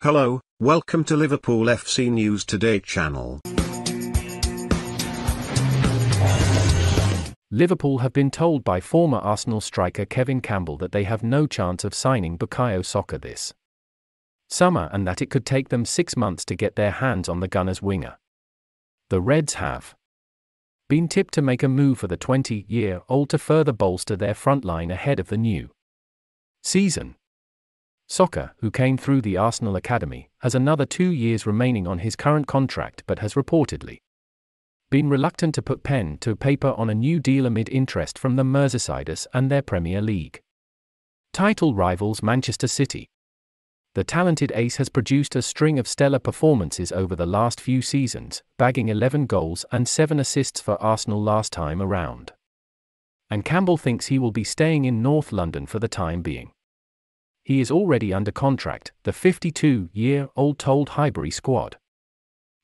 Hello, welcome to Liverpool FC News Today channel. Liverpool have been told by former Arsenal striker Kevin Campbell that they have no chance of signing Bukayo Saka this summer and that it could take them 6 months to get their hands on the Gunners winger. The Reds have been tipped to make a move for the 20-year-old to further bolster their front line ahead of the new season. Saka, who came through the Arsenal Academy, has another 2 years remaining on his current contract but has reportedly been reluctant to put pen to paper on a new deal amid interest from the Merseysiders and their Premier League title rivals Manchester City. The talented ace has produced a string of stellar performances over the last few seasons, bagging 11 goals and 7 assists for Arsenal last time around. And Campbell thinks he will be staying in North London for the time being. He is already under contract, the 52-year-old told Highbury Squad.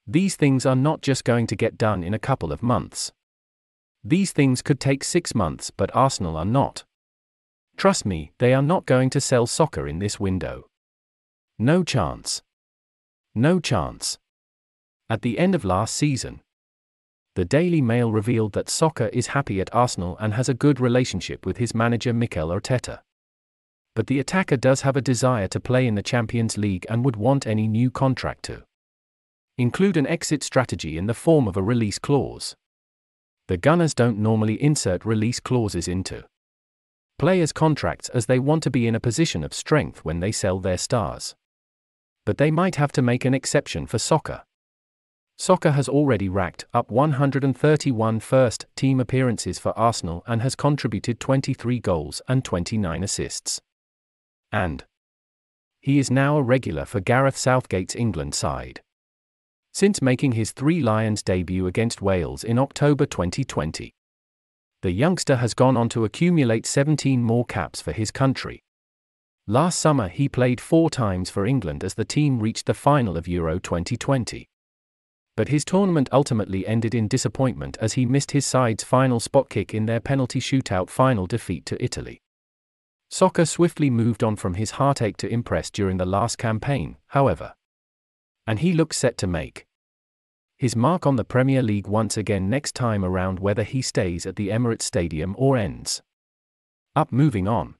These things are not just going to get done in a couple of months. These things could take 6 months, but Arsenal are not. Trust me, they are not going to sell Saka in this window. No chance. No chance. At the end of last season, the Daily Mail revealed that Saka is happy at Arsenal and has a good relationship with his manager Mikel Arteta. But the attacker does have a desire to play in the Champions League and would want any new contract to include an exit strategy in the form of a release clause. The Gunners don't normally insert release clauses into players' contracts as they want to be in a position of strength when they sell their stars. But they might have to make an exception for Saka. Saka has already racked up 131 first-team appearances for Arsenal and has contributed 23 goals and 29 assists. And he is now a regular for Gareth Southgate's England side, since making his Three Lions debut against Wales in October 2020. The youngster has gone on to accumulate 17 more caps for his country. Last summer he played 4 times for England as the team reached the final of Euro 2020. But his tournament ultimately ended in disappointment as he missed his side's final spot kick in their penalty shootout final defeat to Italy. Saka swiftly moved on from his heartache to impress during the last campaign, however. And he looks set to make his mark on the Premier League once again next time around, whether he stays at the Emirates Stadium or ends up moving on.